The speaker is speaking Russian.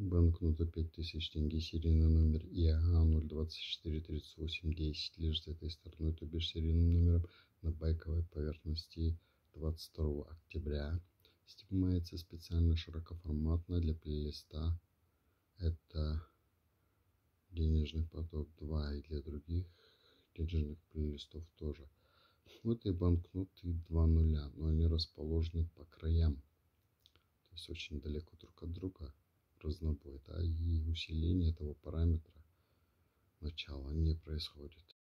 Банкнота 5000 тенге, серийный номер ЕА0243810, лежит с этой стороной, то бишь серийным номером, на байковой поверхности 22 октября. Снимается специально широкоформатно для плейлиста. Это «Денежный поток 2» и для других денежных плейлистов тоже. У этой банкноты 2 нуля, но они расположены по краям, то есть очень далеко друг от друга. Разнобой, да, и усиление этого параметра начала не происходит.